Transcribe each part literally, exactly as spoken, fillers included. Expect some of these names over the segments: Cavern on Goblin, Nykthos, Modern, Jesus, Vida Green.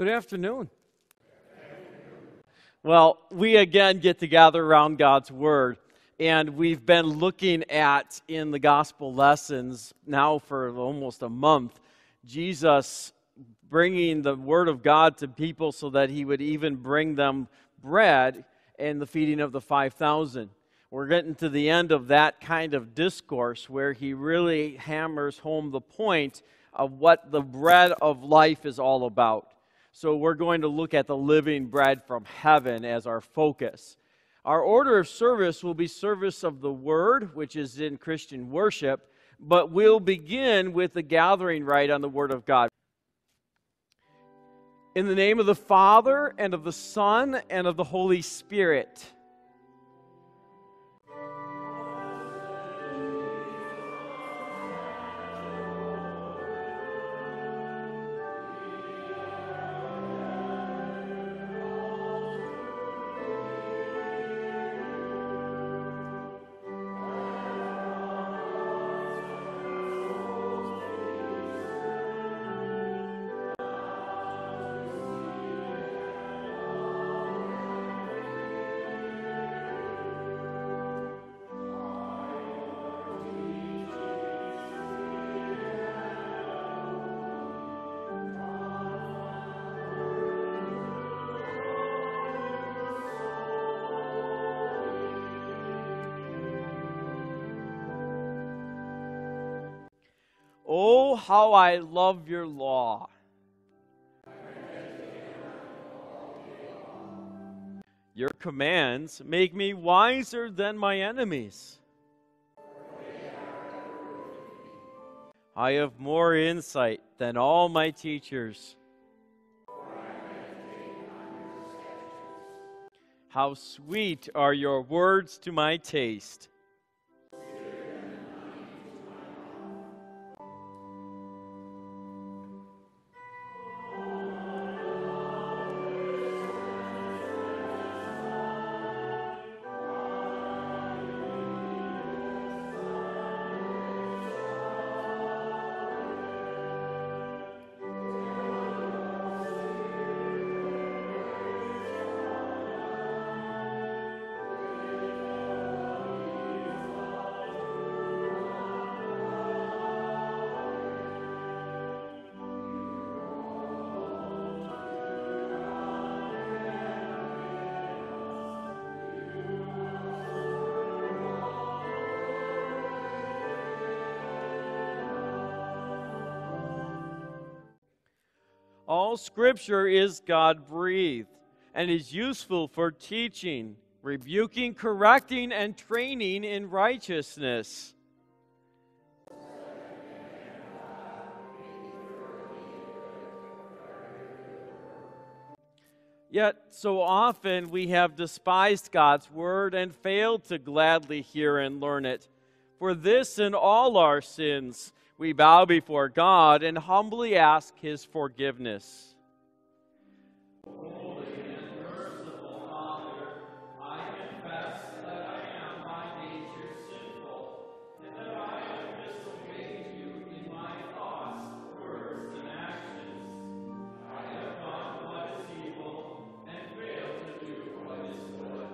Good afternoon. Good afternoon. Well, we again get to gather around God's Word, and we've been looking at, in the Gospel lessons now for almost a month, Jesus bringing the Word of God to people so that He would even bring them bread and the feeding of the five thousand. We're getting to the end of that kind of discourse where He really hammers home the point of what the bread of life is all about. So we're going to look at the living bread from heaven as our focus. Our order of service will be service of the Word, which is in Christian worship, but we'll begin with the gathering rite on the Word of God. In the name of the Father, and of the Son, and of the Holy Spirit. Oh, how I love your law. Your commands make me wiser than my enemies. I have more insight than all my teachers. How sweet are your words to my taste. All Scripture is God-breathed and is useful for teaching, rebuking, correcting, and training in righteousness. Yet so often we have despised God's Word and failed to gladly hear and learn it. For this and all our sins, we bow before God and humbly ask His forgiveness. Holy and merciful Father, I confess that I am by nature sinful, and that I have disobeyed you in my thoughts, words, and actions. I have done what is evil and failed to do what is good.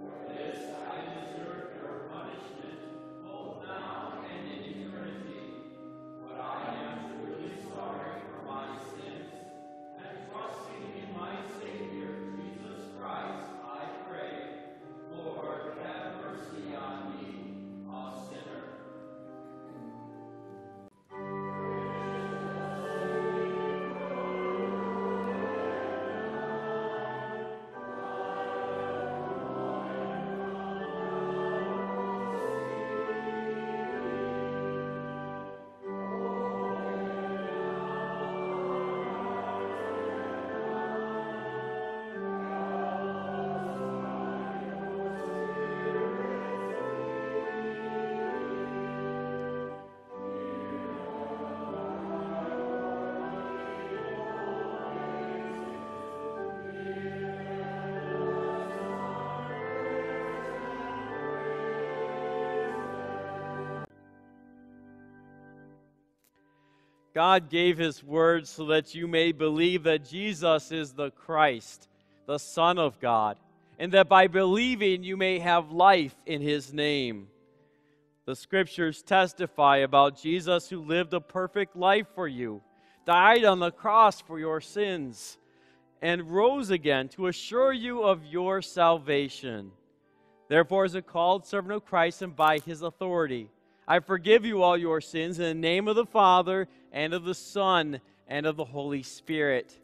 For this I deserve your punishment, both now and in eternity. I am truly sorry for my sins, and trusting in my God gave his word so that you may believe that Jesus is the Christ, the Son of God, and that by believing you may have life in his name. The scriptures testify about Jesus, who lived a perfect life for you, died on the cross for your sins, and rose again to assure you of your salvation. Therefore, as a called servant of Christ and by his authority, I forgive you all your sins in the name of the Father, and of the Son, and of the Holy Spirit.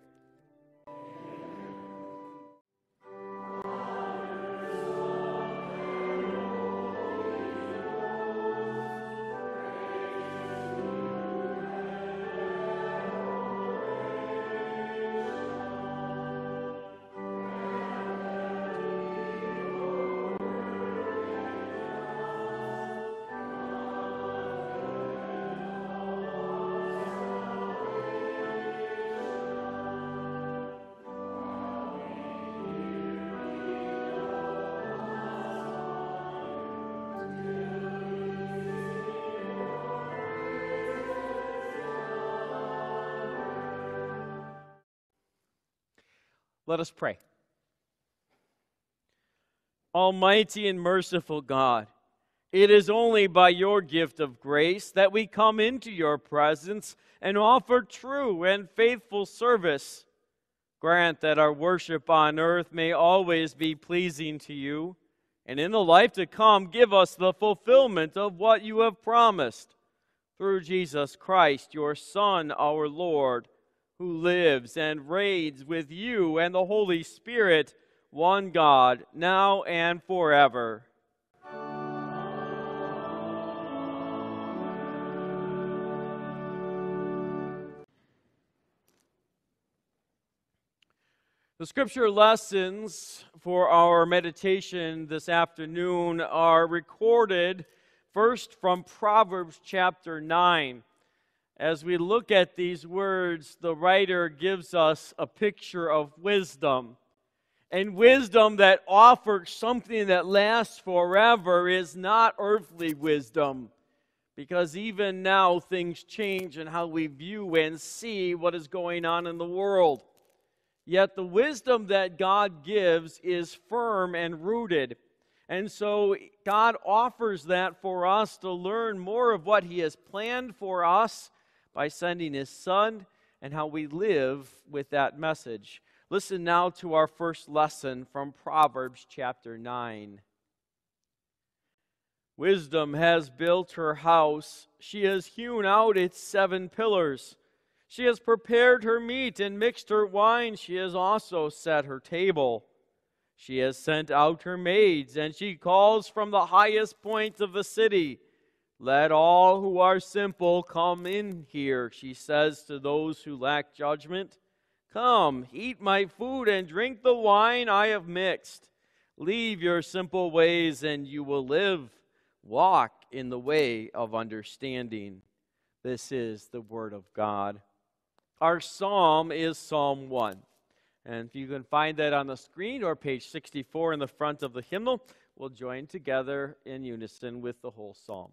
Let us pray. Almighty and merciful God, it is only by your gift of grace that we come into your presence and offer true and faithful service. Grant that our worship on earth may always be pleasing to you, and in the life to come, give us the fulfillment of what you have promised. Through Jesus Christ, your Son, our Lord, who lives and reigns with you and the Holy Spirit, one God, now and forever. The scripture lessons for our meditation this afternoon are recorded first from Proverbs chapter nine. As we look at these words, the writer gives us a picture of wisdom. And wisdom that offers something that lasts forever is not earthly wisdom, because even now things change in how we view and see what is going on in the world. Yet the wisdom that God gives is firm and rooted. And so God offers that for us to learn more of what he has planned for us by sending his Son, and how we live with that message. Listen now to our first lesson from Proverbs chapter nine. Wisdom has built her house. She has hewn out its seven pillars. She has prepared her meat and mixed her wine. She has also set her table. She has sent out her maids, and she calls from the highest point of the city. Let all who are simple come in here, she says to those who lack judgment. Come, eat my food and drink the wine I have mixed. Leave your simple ways and you will live. Walk in the way of understanding. This is the word of God. Our psalm is Psalm one. And if you can find that on the screen or page sixty-four in the front of the hymnal, we'll join together in unison with the whole psalm.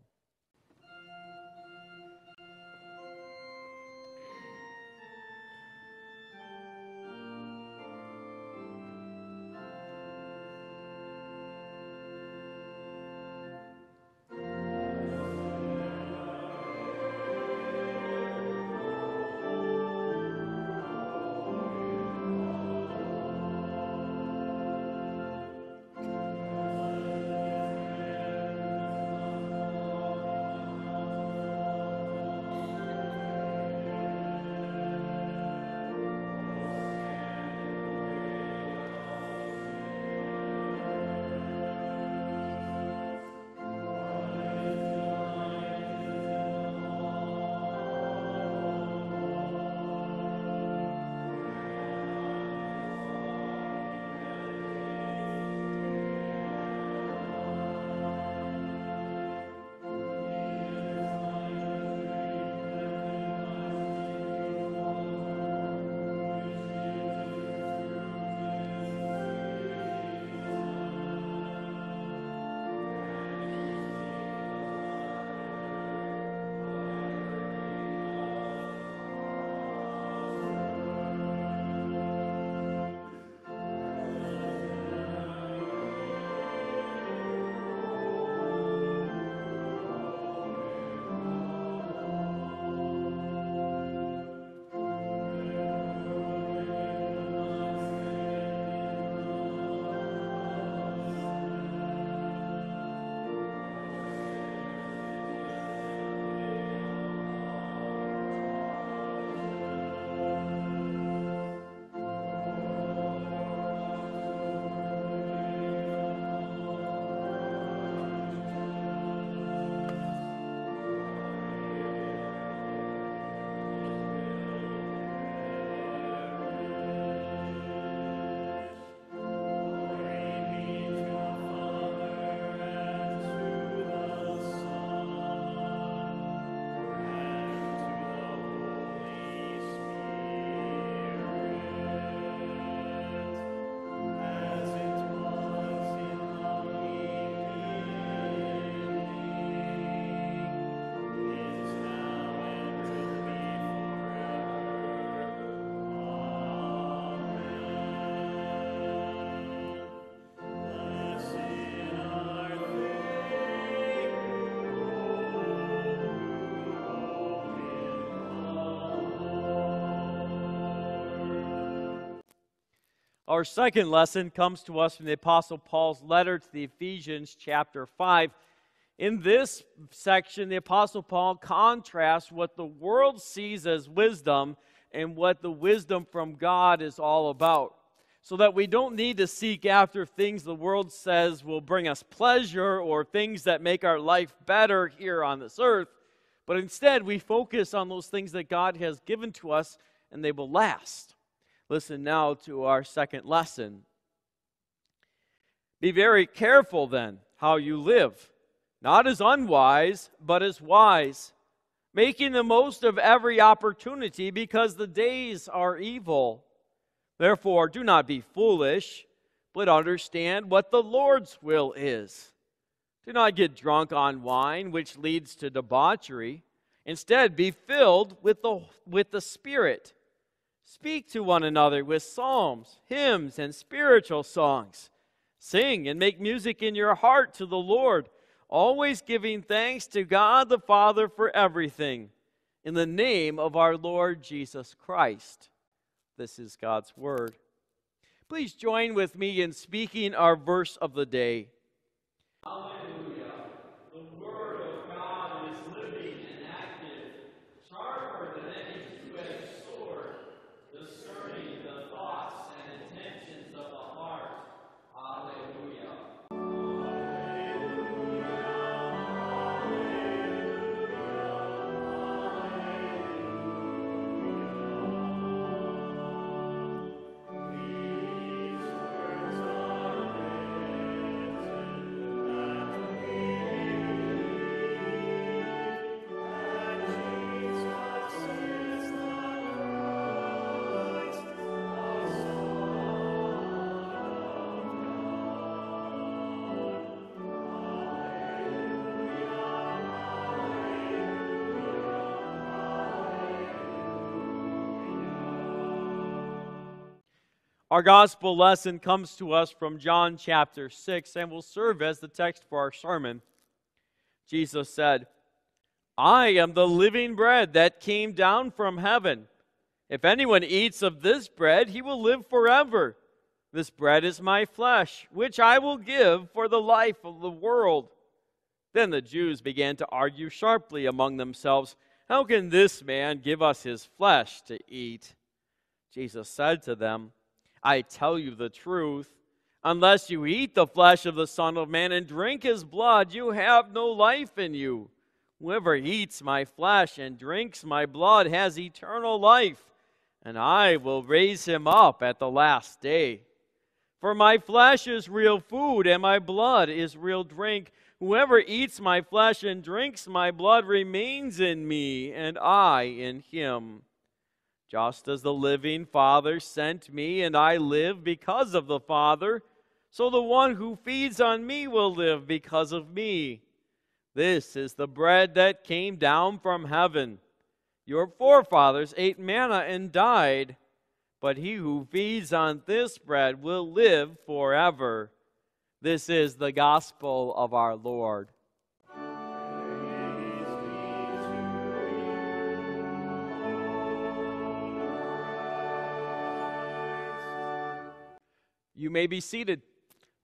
Our second lesson comes to us from the Apostle Paul's letter to the Ephesians chapter five. In this section, the Apostle Paul contrasts what the world sees as wisdom and what the wisdom from God is all about, so that we don't need to seek after things the world says will bring us pleasure or things that make our life better here on this earth, but instead we focus on those things that God has given to us and they will last. Listen now to our second lesson. Be very careful then how you live, not as unwise, but as wise, making the most of every opportunity because the days are evil. Therefore, do not be foolish, but understand what the Lord's will is. Do not get drunk on wine, which leads to debauchery. Instead, be filled with the, with the Spirit. Speak to one another with psalms, hymns, and spiritual songs. Sing and make music in your heart to the Lord, always giving thanks to God the Father for everything, in the name of our Lord Jesus Christ. This is God's Word. Please join with me in speaking our verse of the day. Hallelujah. The Word of God is living and active, sharper than any two-edged sword, discerning the thoughts and intentions of the heart. Hallelujah. Our gospel lesson comes to us from John chapter six and will serve as the text for our sermon. Jesus said, "I am the living bread that came down from heaven. If anyone eats of this bread, he will live forever. This bread is my flesh, which I will give for the life of the world." Then the Jews began to argue sharply among themselves, "How can this man give us his flesh to eat?" Jesus said to them, "I tell you the truth, unless you eat the flesh of the Son of Man and drink his blood, you have no life in you. Whoever eats my flesh and drinks my blood has eternal life, and I will raise him up at the last day. For my flesh is real food, and my blood is real drink. Whoever eats my flesh and drinks my blood remains in me, and I in him. Just as the living Father sent me, and I live because of the Father, so the one who feeds on me will live because of me. This is the bread that came down from heaven. Your forefathers ate manna and died, but he who feeds on this bread will live forever." This is the gospel of our Lord. You may be seated.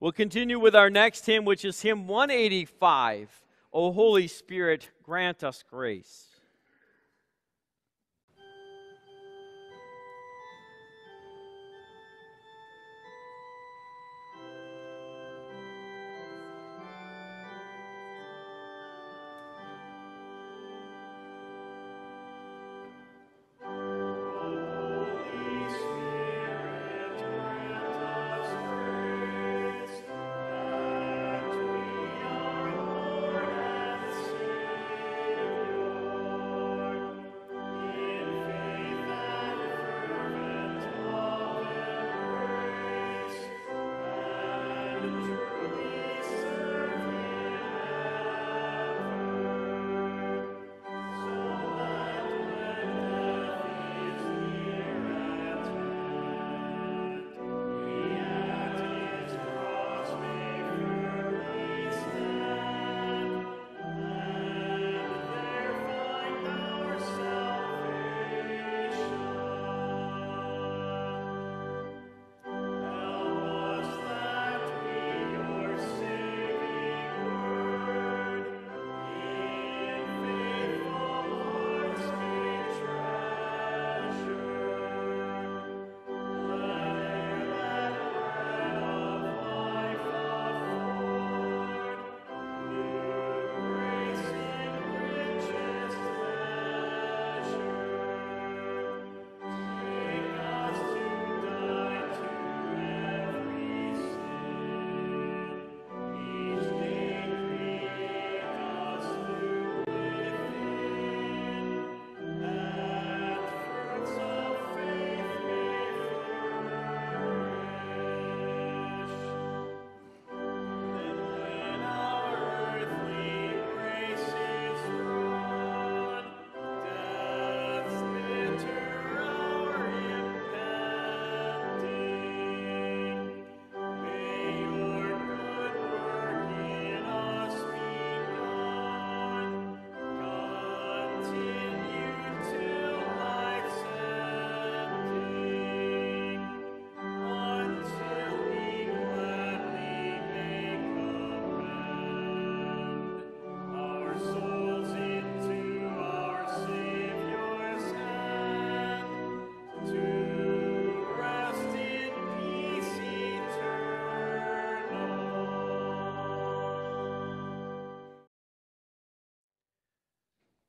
We'll continue with our next hymn, which is hymn one eighty-five, "O Holy Spirit, Grant Us Grace."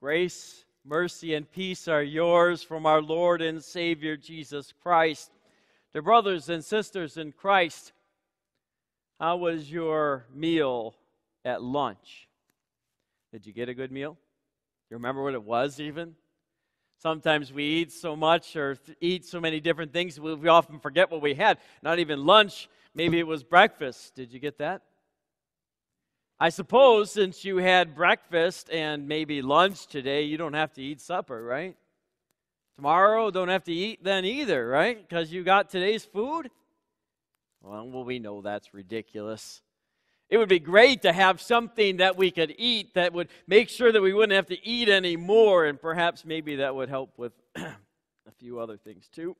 Grace, mercy, and peace are yours from our Lord and Savior Jesus Christ. Dear brothers and sisters in Christ, how was your meal at lunch? Did you get a good meal? Do you remember what it was even? Sometimes we eat so much or eat so many different things, we often forget what we had. Not even lunch, maybe it was breakfast. Did you get that? I suppose since you had breakfast and maybe lunch today, you don't have to eat supper, right? Tomorrow, don't have to eat then either, right? Because you got today's food? Well, well, we know that's ridiculous. It would be great to have something that we could eat that would make sure that we wouldn't have to eat anymore, and perhaps maybe that would help with a few other things too.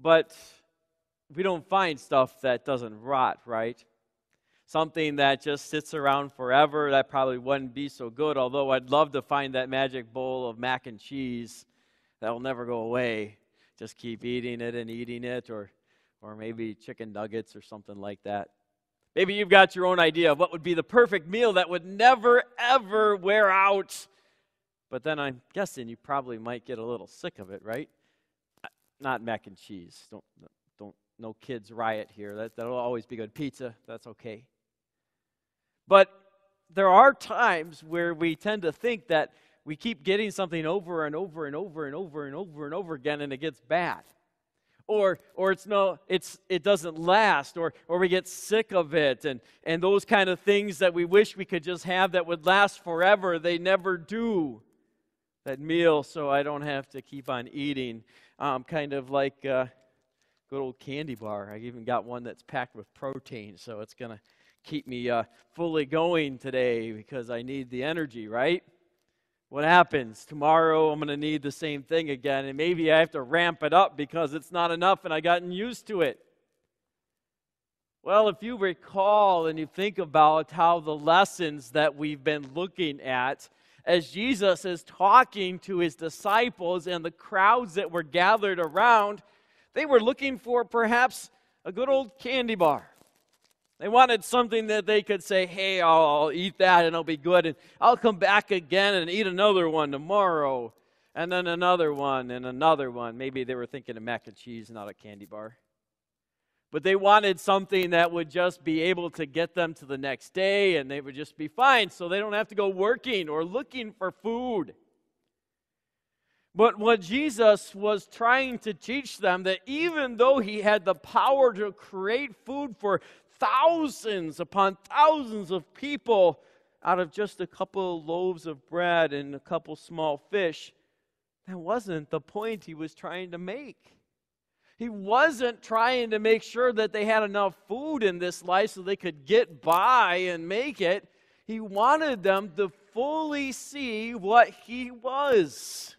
But we don't find stuff that doesn't rot, right? Something that just sits around forever, that probably wouldn't be so good, although I'd love to find that magic bowl of mac and cheese that will never go away. Just keep eating it and eating it, or, or maybe chicken nuggets or something like that. Maybe you've got your own idea of what would be the perfect meal that would never, ever wear out. But then I'm guessing you probably might get a little sick of it, right? Not mac and cheese. Don't, don't, no kids riot here. That, that'll always be good. Pizza, that's okay. But there are times where we tend to think that we keep getting something over and over and over and over and over and over again, and it gets bad. Or or it's no it's it doesn't last, or or we get sick of it, and, and those kind of things that we wish we could just have that would last forever, they never do. That meal, so I don't have to keep on eating. Um, kind of like a good old candy bar. I even got one that's packed with protein, so it's gonna keep me uh, fully going today because I need the energy, right? What happens? Tomorrow I'm going to need the same thing again, and maybe I have to ramp it up because it's not enough and I've gotten used to it. Well, if you recall and you think about how the lessons that we've been looking at, as Jesus is talking to his disciples and the crowds that were gathered around, they were looking for perhaps a good old candy bar. They wanted something that they could say, hey, I'll, I'll eat that and I'll be good, and I'll come back again and eat another one tomorrow, and then another one and another one. Maybe they were thinking of mac and cheese, not a candy bar. But they wanted something that would just be able to get them to the next day, and they would just be fine, so they don't have to go working or looking for food. But what Jesus was trying to teach them, that even though he had the power to create food for thousands upon thousands of people out of just a couple loaves of bread and a couple small fish, that wasn't the point he was trying to make. He wasn't trying to make sure that they had enough food in this life so they could get by and make it. He wanted them to fully see what he was.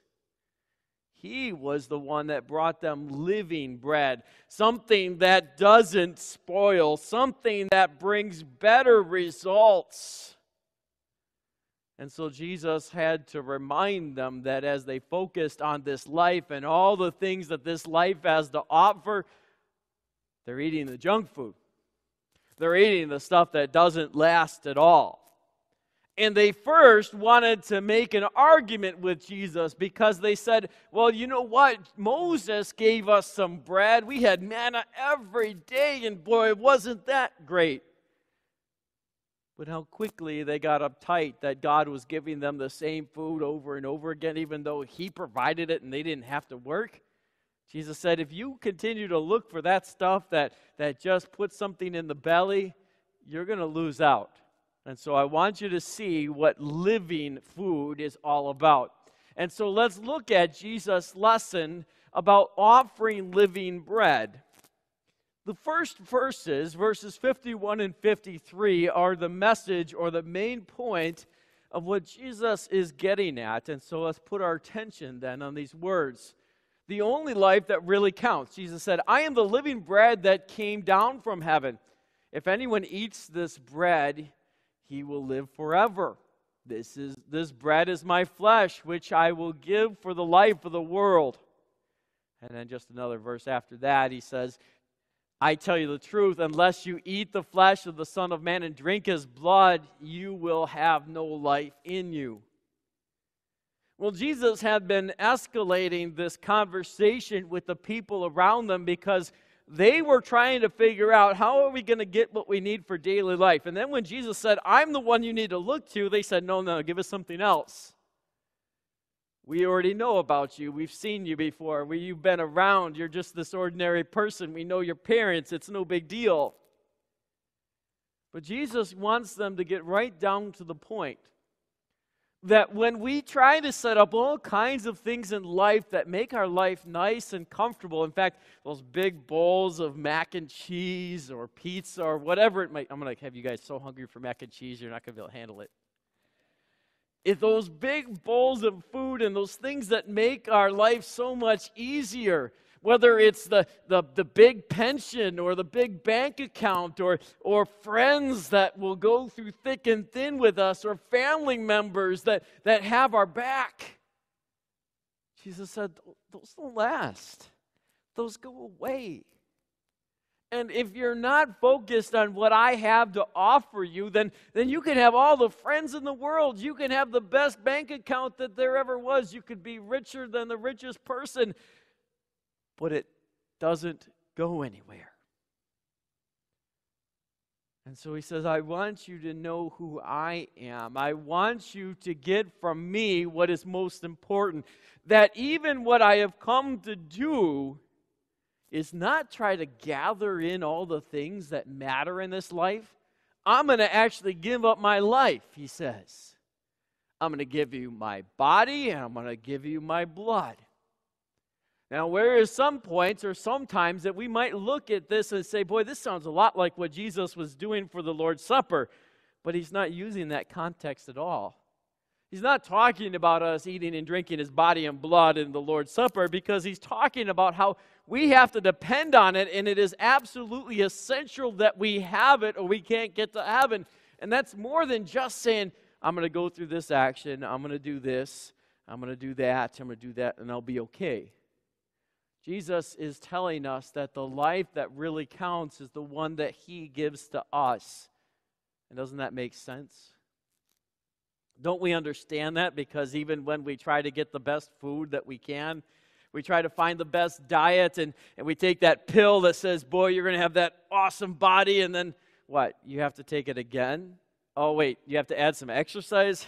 He was the one that brought them living bread, something that doesn't spoil, something that brings better results. And so Jesus had to remind them that as they focused on this life and all the things that this life has to offer, they're eating the junk food. They're eating the stuff that doesn't last at all. And they first wanted to make an argument with Jesus because they said, well, you know what? Moses gave us some bread. We had manna every day, and boy, wasn't that great. But how quickly they got uptight that God was giving them the same food over and over again, even though he provided it and they didn't have to work. Jesus said, if you continue to look for that stuff that, that just puts something in the belly, you're going to lose out. And so I want you to see what living food is all about. And so let's look at Jesus' lesson about offering living bread. The first verses, verses fifty-one and fifty-three, are the message or the main point of what Jesus is getting at. And so let's put our attention then on these words. The only life that really counts. Jesus said, I am the living bread that came down from heaven. If anyone eats this bread, he will live forever. This is this bread is my flesh, which I will give for the life of the world. And then just another verse after that, he says, I tell you the truth, unless you eat the flesh of the Son of Man and drink his blood, you will have no life in you. Well, Jesus had been escalating this conversation with the people around them because they were trying to figure out, how are we going to get what we need for daily life? And then when Jesus said, I'm the one you need to look to, they said, no, no, give us something else. We already know about you. We've seen you before. We, you've been around. You're just this ordinary person. We know your parents. It's no big deal. But Jesus wants them to get right down to the point that when we try to set up all kinds of things in life that make our life nice and comfortable, in fact, those big bowls of mac and cheese or pizza or whatever it might, I'm going to have you guys so hungry for mac and cheese, you're not going to be able to handle it. It's those big bowls of food and those things that make our life so much easier, whether it's the, the, the big pension or the big bank account or, or friends that will go through thick and thin with us or family members that, that have our back. Jesus said, those don't last. Those go away. And if you're not focused on what I have to offer you, then, then you can have all the friends in the world. You can have the best bank account that there ever was. You could be richer than the richest person. But it doesn't go anywhere. And so he says, I want you to know who I am. I want you to get from me what is most important. That even what I have come to do is not try to gather in all the things that matter in this life. I'm going to actually give up my life, he says. I'm going to give you my body and I'm going to give you my blood. Now, there is some points or sometimes that we might look at this and say, boy, this sounds a lot like what Jesus was doing for the Lord's Supper. But he's not using that context at all. He's not talking about us eating and drinking his body and blood in the Lord's Supper, because he's talking about how we have to depend on it, and it is absolutely essential that we have it or we can't get to heaven. And that's more than just saying, I'm going to go through this action, I'm going to do this, I'm going to do that, I'm going to do that, and I'll be okay. Jesus is telling us that the life that really counts is the one that he gives to us. And doesn't that make sense? Don't we understand that? Because even when we try to get the best food that we can, we try to find the best diet, and, and we take that pill that says, boy, you're going to have that awesome body, and then what? You have to take it again? Oh, wait, you have to add some exercise?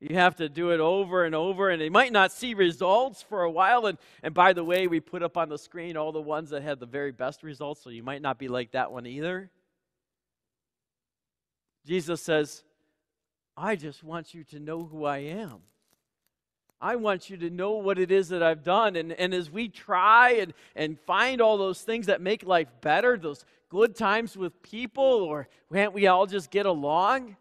You have to do it over and over, and you might not see results for a while. And, and by the way, we put up on the screen all the ones that had the very best results, so you might not be like that one either. Jesus says, I just want you to know who I am. I want you to know what it is that I've done. And, and as we try and, and find all those things that make life better, those good times with people, or can't we all just get along?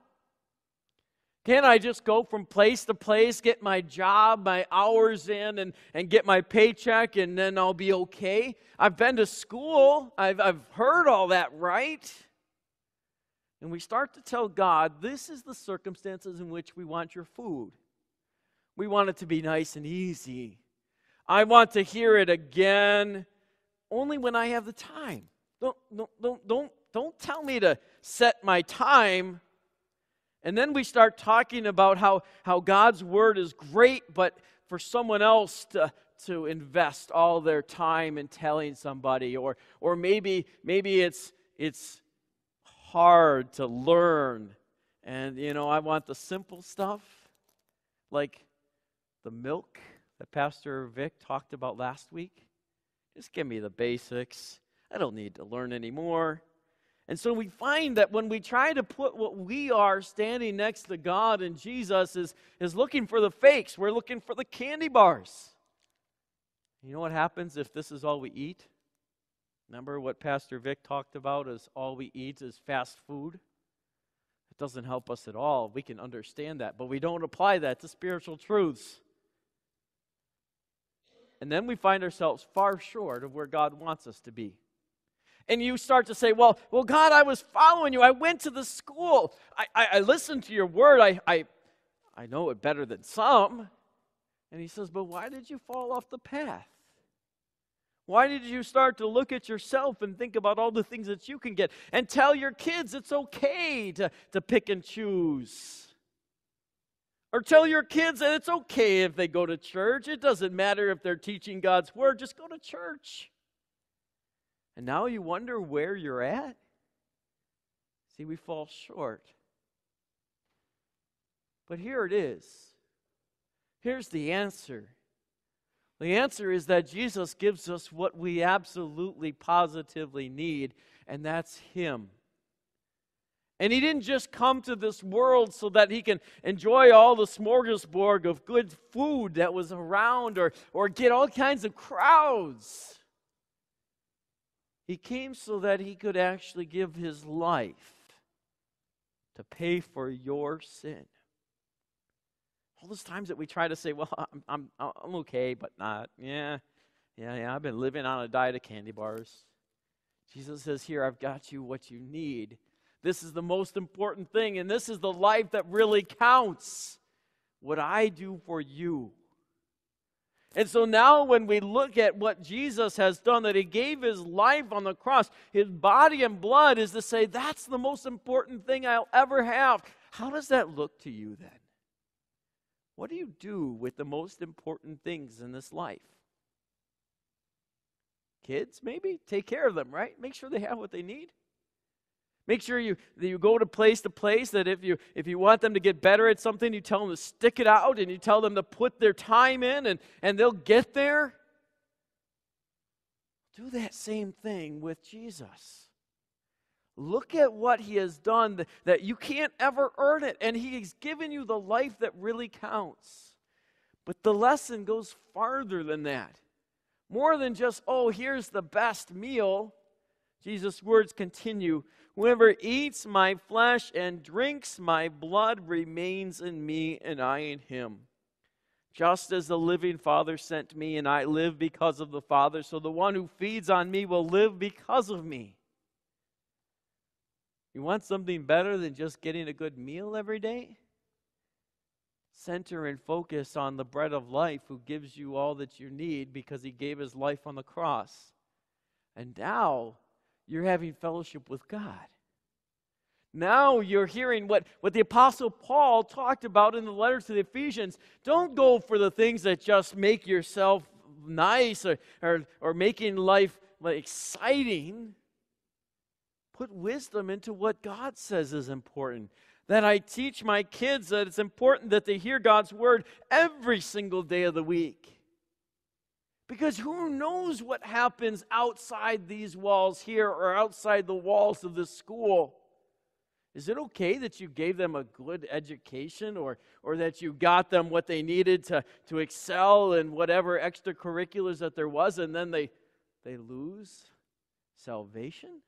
Can't I just go from place to place, get my job, my hours in, and, and get my paycheck, and then I'll be okay? I've been to school. I've, I've heard all that, right? And we start to tell God, this is the circumstances in which we want your food. We want it to be nice and easy. I want to hear it again only when I have the time. Don't, don't, don't, don't, don't tell me to set my time. And then we start talking about how, how God's word is great, but for someone else to, to invest all their time in telling somebody, or or maybe maybe it's it's hard to learn. And you know, I want the simple stuff, like the milk that Pastor Vic talked about last week. Just give me the basics. I don't need to learn anymore. And so we find that when we try to put what we are standing next to God, and Jesus is, is looking for the fakes. We're looking for the candy bars. You know what happens if this is all we eat? Remember what Pastor Vic talked about, is all we eat is fast food? It doesn't help us at all. We can understand that, but we don't apply that to spiritual truths. And then we find ourselves far short of where God wants us to be. And you start to say, well, well, God, I was following you. I went to the school. I, I, I listened to your word. I, I, I know it better than some. And he says, but why did you fall off the path? Why did you start to look at yourself and think about all the things that you can get? And tell your kids it's okay to, to pick and choose. Or tell your kids that it's okay if they go to church. It doesn't matter if they're teaching God's word. Just go to church. And now you wonder where you're at? See, we fall short. But here it is. Here's the answer. The answer is that Jesus gives us what we absolutely, positively need, and that's Him. And He didn't just come to this world so that He can enjoy all the smorgasbord of good food that was around or, or get all kinds of crowds. He came so that He could actually give His life to pay for your sin. All those times that we try to say, well, I'm, I'm, I'm okay, but not. Yeah, yeah, yeah, I've been living on a diet of candy bars. Jesus says, here, I've got you what you need. This is the most important thing, and this is the life that really counts. What I do for you. And so now when we look at what Jesus has done, that He gave His life on the cross, His body and blood, is to say, that's the most important thing I'll ever have. How does that look to you then? What do you do with the most important things in this life? Kids, maybe? Take care of them, right? Make sure they have what they need. Make sure you, that you go to place to place, that if you, if you want them to get better at something, you tell them to stick it out, and you tell them to put their time in, and, and they'll get there. Do that same thing with Jesus. Look at what He has done, that you can't ever earn it. And He has given you the life that really counts. But the lesson goes farther than that. More than just, oh, here's the best meal. Jesus' words continue. Whoever eats my flesh and drinks my blood remains in me and I in him. Just as the living Father sent me and I live because of the Father, so the one who feeds on me will live because of me. You want something better than just getting a good meal every day? Center and focus on the bread of life who gives you all that you need because He gave His life on the cross. And now you're having fellowship with God. Now you're hearing what, what the Apostle Paul talked about in the letter to the Ephesians. Don't go for the things that just make yourself nice or, or, or making life exciting. Put wisdom into what God says is important. That I teach my kids that it's important that they hear God's word every single day of the week. Because who knows what happens outside these walls here or outside the walls of this school? Is it okay that you gave them a good education or, or that you got them what they needed to, to excel in whatever extracurriculars that there was and then they, they lose salvation?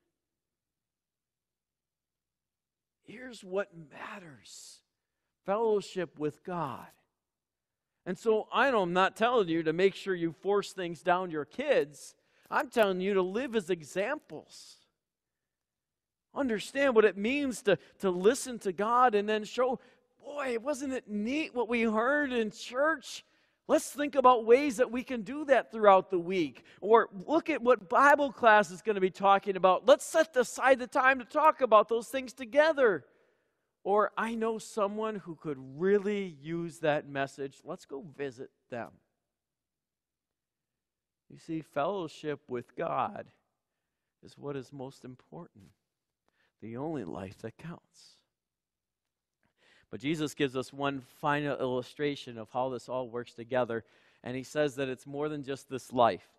Here's what matters. Fellowship with God. And so I'm not telling you to make sure you force things down your kids. I'm telling you to live as examples. Understand what it means to, to listen to God and then show, boy, wasn't it neat what we heard in church? Let's think about ways that we can do that throughout the week. Or look at what Bible class is going to be talking about. Let's set aside the time to talk about those things together. Or I know someone who could really use that message. Let's go visit them. You see, fellowship with God is what is most important. The only life that counts. But Jesus gives us one final illustration of how this all works together. And He says that it's more than just this life.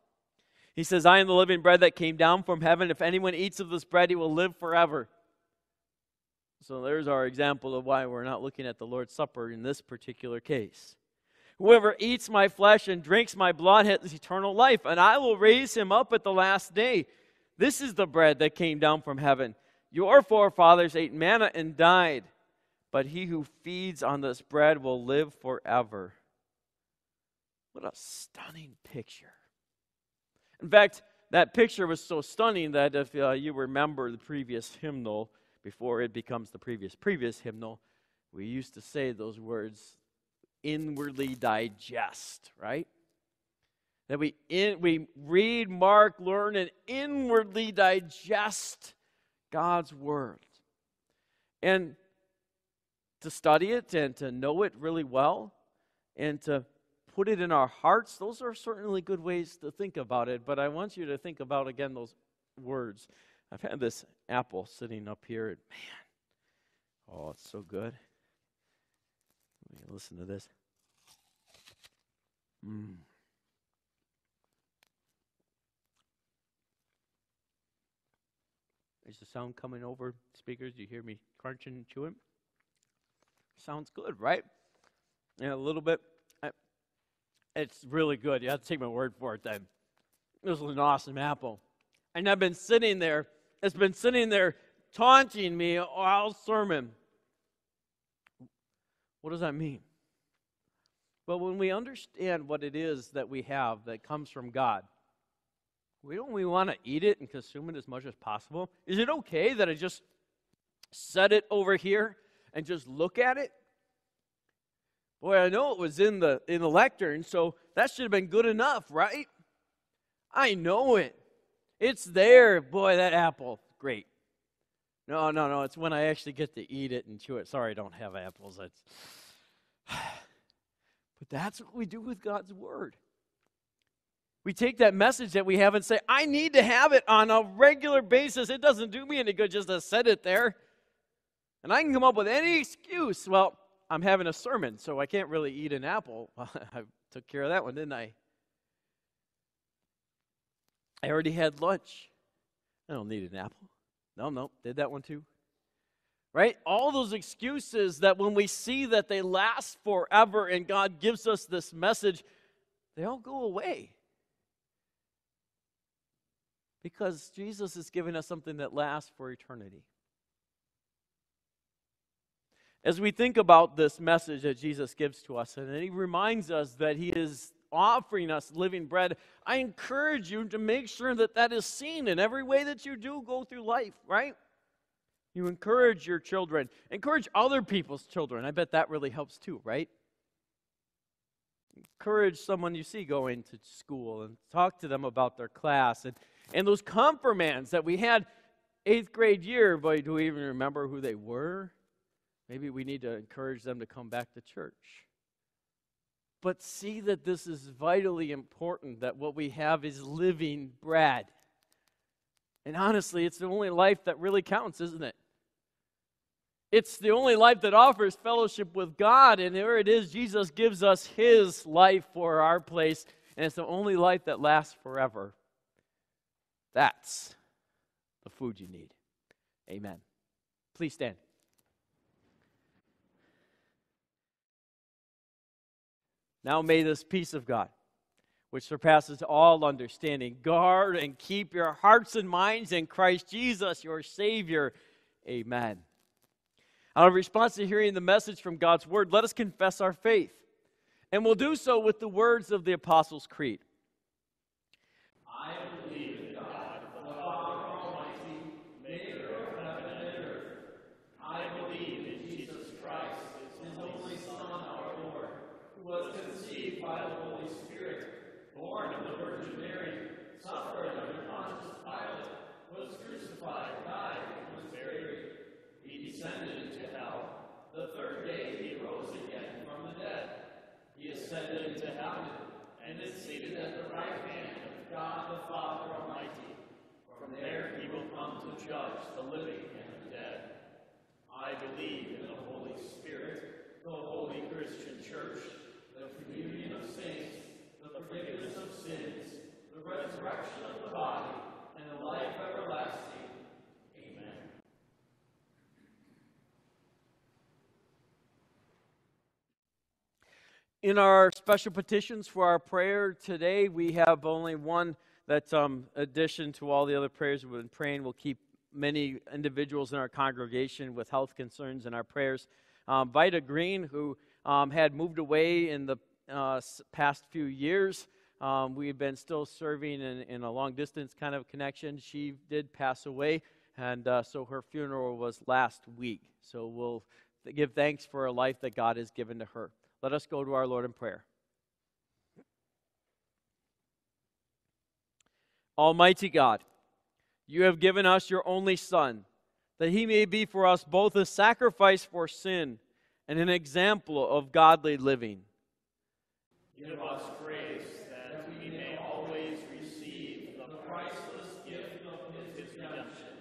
He says, I am the living bread that came down from heaven. If anyone eats of this bread, he will live forever. So there's our example of why we're not looking at the Lord's Supper in this particular case. Whoever eats my flesh and drinks my blood has eternal life, and I will raise him up at the last day. This is the bread that came down from heaven. Your forefathers ate manna and died. But he who feeds on this bread will live forever. What a stunning picture. In fact, that picture was so stunning that if uh, you remember the previous hymnal, before it becomes the previous previous hymnal, we used to say those words, inwardly digest, right? That we, in, we read, mark, learn, and inwardly digest God's Word. And to study it and to know it really well and to put it in our hearts, those are certainly good ways to think about it. But I want you to think about, again, those words. I've had this apple sitting up here, and man, oh, it's so good. Let me listen to this. Mm. Is the sound coming over speakers? Do you hear me crunching and chewing? Sounds good, right? Yeah, a little bit. I, it's really good. You have to take my word for it then. This is an awesome apple. And I've been sitting there. It's been sitting there taunting me all sermon. What does that mean? But when we understand what it is that we have that comes from God, we don't we want to eat it and consume it as much as possible? Is it okay that I just set it over here and just look at it? Boy, I know it was in the in the lectern, so that should have been good enough, right? I know it. It's there. Boy, that apple, great. No, no, no, it's when I actually get to eat it and chew it. Sorry, I don't have apples. That's... But that's what we do with God's Word. We take that message that we have and say, I need to have it on a regular basis. It doesn't do me any good just to set it there. And I can come up with any excuse. Well, I'm having a sermon, so I can't really eat an apple. Well, I took care of that one, didn't I? I already had lunch. I don't need an apple. No, no, did that one too. Right? All those excuses that when we see that they last forever and God gives us this message, they all go away. Because Jesus is giving us something that lasts for eternity. As we think about this message that Jesus gives to us, and he reminds us that he is offering us living bread, I encourage you to make sure that that is seen in every way that you do go through life, right? You encourage your children. Encourage other people's children. I bet that really helps too, right? Encourage someone you see going to school and talk to them about their class. And And those confirmands that we had eighth grade year, boy, do we even remember who they were? Maybe we need to encourage them to come back to church. But see that this is vitally important, that what we have is living bread. And honestly, it's the only life that really counts, isn't it? It's the only life that offers fellowship with God. And there it is, Jesus gives us his life for our place. And it's the only life that lasts forever. That's the food you need. Amen. Please stand. Now may this peace of God, which surpasses all understanding, guard and keep your hearts and minds in Christ Jesus, your Savior. Amen. Out of response to hearing the message from God's Word, let us confess our faith. And we'll do so with the words of the Apostles' Creed. I In our special petitions for our prayer today, we have only one that's um, addition to all the other prayers we've been praying. We'll keep many individuals in our congregation with health concerns in our prayers. Um, Vida Green, who um, had moved away in the uh, past few years, um, we've been still serving in, in a long-distance kind of connection. She did pass away, and uh, so her funeral was last week. So we'll th- give thanks for a life that God has given to her. Let us go to our Lord in prayer. Almighty God, you have given us your only Son, that he may be for us both a sacrifice for sin and an example of godly living. Give us grace that we may always receive the priceless gift of his redemption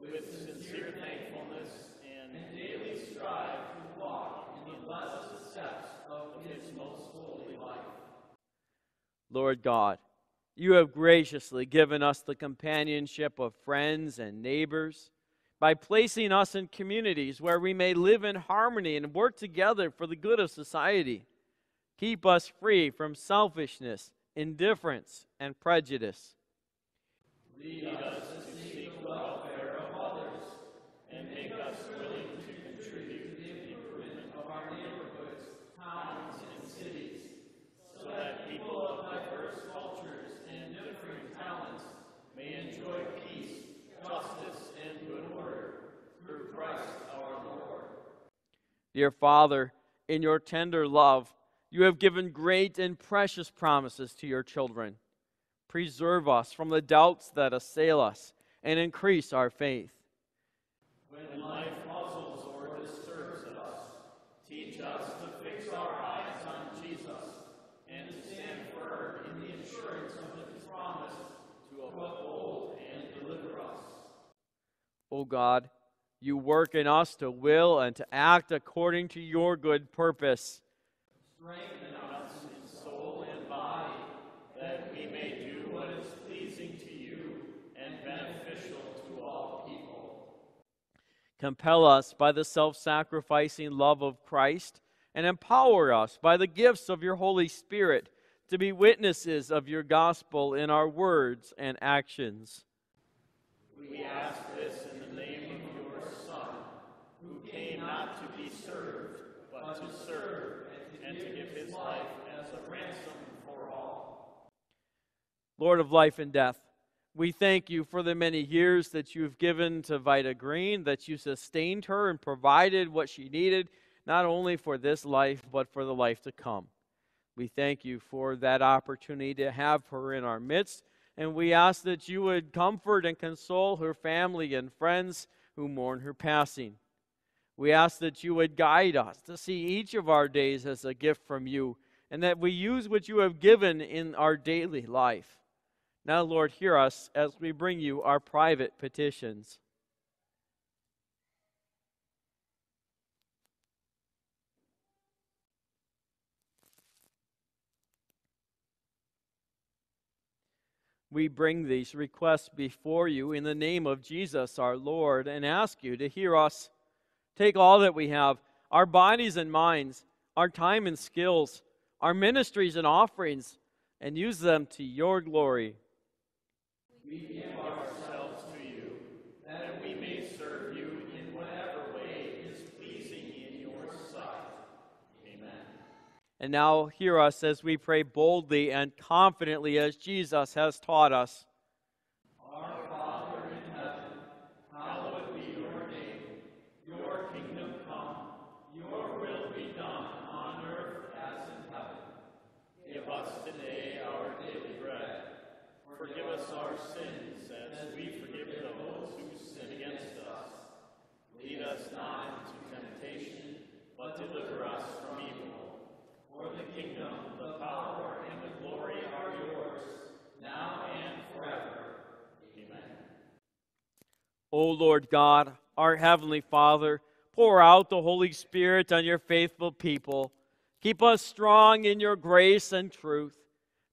with sincere thankfulness and daily strive to walk in the blessed steps of his most holy life. Lord God, you have graciously given us the companionship of friends and neighbors by placing us in communities where we may live in harmony and work together for the good of society. Keep us free from selfishness, indifference, and prejudice. Lead us to seek the welfare of others and make us willing to contribute to the improvement of our neighborhoods, towns, and cities, so that people of diverse cultures and differing talents may enjoy peace, justice, and good order through Christ our Lord. Dear Father, in your tender love, you have given great and precious promises to your children. Preserve us from the doubts that assail us and increase our faith. When life puzzles or disturbs us, teach us to fix our eyes on Jesus and to stand firm in the assurance of his promise to uphold and deliver us. O God, you work in us to will and to act according to your good purpose. Strengthen us in soul and body, that we may do what is pleasing to you and beneficial to all people. Compel us by the self-sacrificing love of Christ, and empower us by the gifts of your Holy Spirit to be witnesses of your gospel in our words and actions. We ask this in the name of your Son, who came not to be served, but to serve, and to give his life as a ransom for all. Lord of life and death, we thank you for the many years that you've given to Vida Green, that you sustained her and provided what she needed, not only for this life, but for the life to come. We thank you for that opportunity to have her in our midst, and we ask that you would comfort and console her family and friends who mourn her passing. We ask that you would guide us to see each of our days as a gift from you, and that we use what you have given in our daily life. Now, Lord, hear us as we bring you our private petitions. We bring these requests before you in the name of Jesus our Lord, and ask you to hear us. Take all that we have, our bodies and minds, our time and skills, our ministries and offerings, and use them to your glory. We give ourselves to you, that we may serve you in whatever way is pleasing in your sight. Amen. And now hear us as we pray boldly and confidently as Jesus has taught us. O Lord God, our Heavenly Father, pour out the Holy Spirit on your faithful people. Keep us strong in your grace and truth.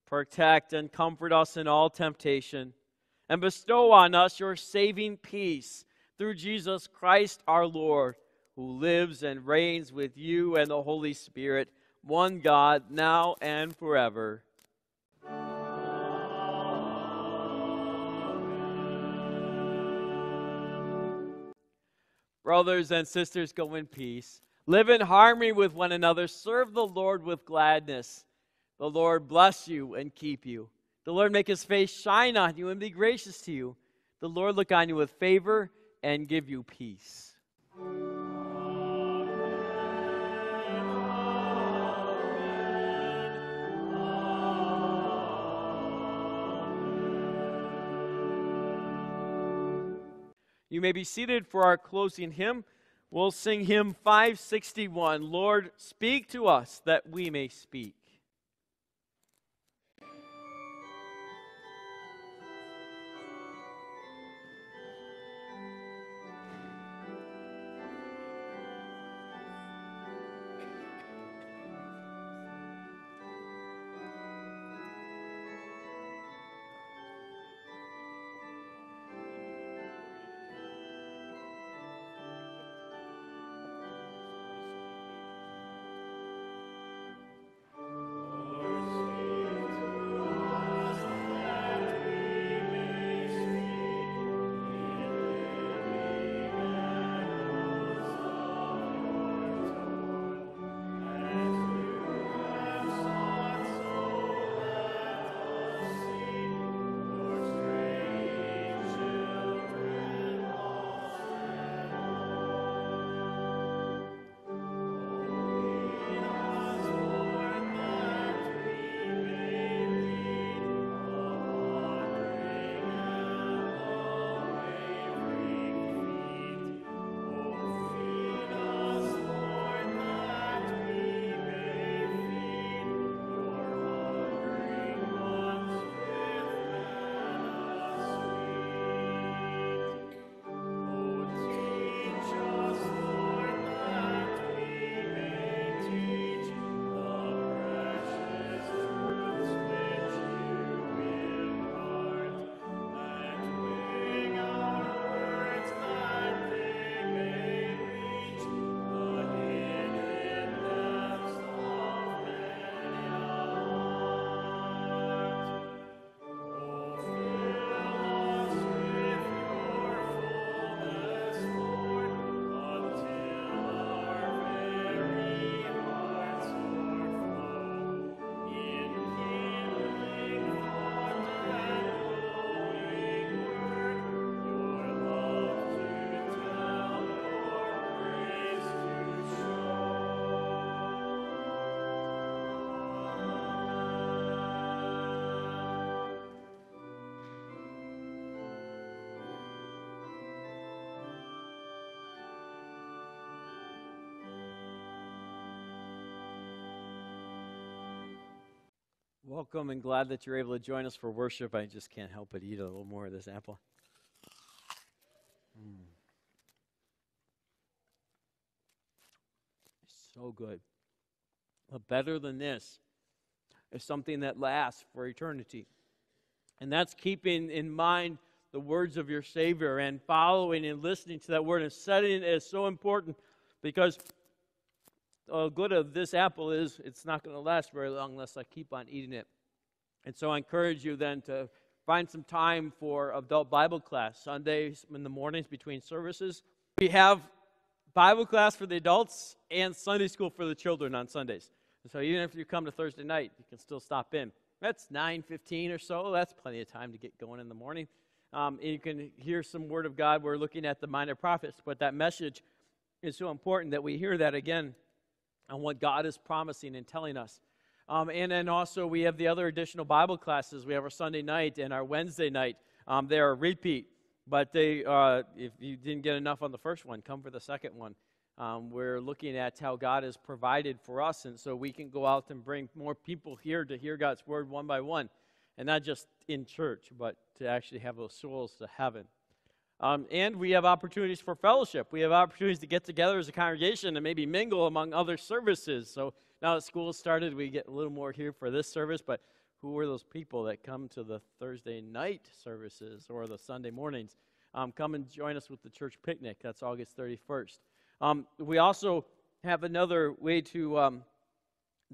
Protect and comfort us in all temptation. And bestow on us your saving peace through Jesus Christ our Lord, who lives and reigns with you and the Holy Spirit, one God, now and forever. Brothers and sisters, go in peace. Live in harmony with one another. Serve the Lord with gladness. The Lord bless you and keep you. The Lord make his face shine on you and be gracious to you. The Lord look on you with favor and give you peace. You may be seated for our closing hymn. We'll sing hymn five sixty-one, Lord, Speak to Us That We May Speak. Welcome and glad that you're able to join us for worship. I just can't help but eat a little more of this apple. Mm. So good. But better than this is something that lasts for eternity. And that's keeping in mind the words of your Savior and following and listening to that word and setting it is so important, because the good of this apple is it's not going to last very long unless I keep on eating it. And so I encourage you then to find some time for adult Bible class, Sundays in the mornings between services. We have Bible class for the adults and Sunday school for the children on Sundays. And so even if you come to Thursday night, you can still stop in. That's nine fifteen or so. That's plenty of time to get going in the morning. Um, and you can hear some Word of God. We're looking at the minor prophets, but that message is so important that we hear that again on what God is promising and telling us. Um, and then also we have the other additional Bible classes. We have our Sunday night and our Wednesday night. Um, they are a repeat, but they, uh, if you didn't get enough on the first one, come for the second one. Um, we're looking at how God has provided for us, and so we can go out and bring more people here to hear God's word one by one, and not just in church, but to actually have those souls to heaven. Um, and we have opportunities for fellowship. We have opportunities to get together as a congregation and maybe mingle among other services. So now that school started, we get a little more here for this service, but who are those people that come to the Thursday night services or the Sunday mornings? Um, come and join us with the church picnic. That's August thirty-first. Um, we also have another way to um,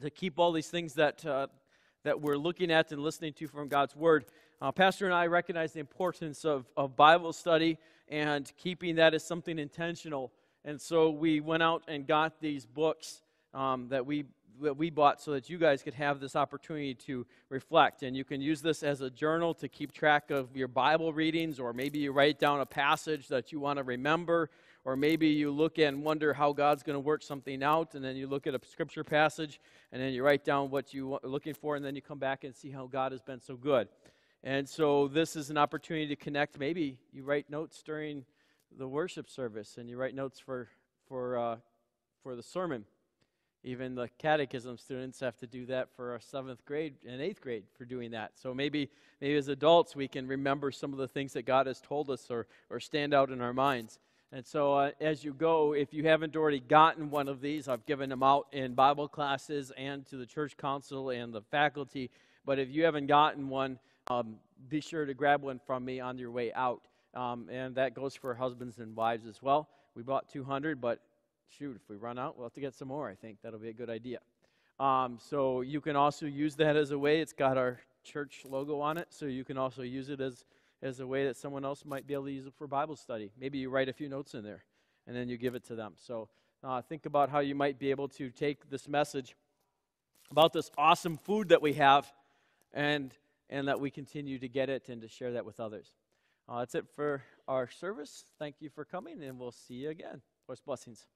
to keep all these things that uh, that we're looking at and listening to from God's Word. Uh, Pastor and I recognize the importance of, of Bible study and keeping that as something intentional. And so we went out and got these books um, that we that we bought so that you guys could have this opportunity to reflect. And you can use this as a journal to keep track of your Bible readings, or maybe you write down a passage that you want to remember, or maybe you look and wonder how God's going to work something out, and then you look at a scripture passage, and then you write down what you're looking for, and then you come back and see how God has been so good. And so this is an opportunity to connect. Maybe you write notes during the worship service, and you write notes for for uh, for the sermon. Even the catechism students have to do that for our seventh grade and eighth grade for doing that. So maybe maybe as adults we can remember some of the things that God has told us or or stand out in our minds. And so uh, as you go, if you haven't already gotten one of these, I've given them out in Bible classes and to the church council and the faculty. But if you haven't gotten one, um, be sure to grab one from me on your way out. Um, and that goes for husbands and wives as well. We bought two hundred, but shoot, if we run out, we'll have to get some more. I think that'll be a good idea. Um, so you can also use that as a way. It's got our church logo on it, so you can also use it as as a way that someone else might be able to use it for Bible study. Maybe you write a few notes in there, and then you give it to them. So uh, think about how you might be able to take this message about this awesome food that we have, and and that we continue to get it and to share that with others. Uh, that's it for our service. Thank you for coming, and we'll see you again. First blessings.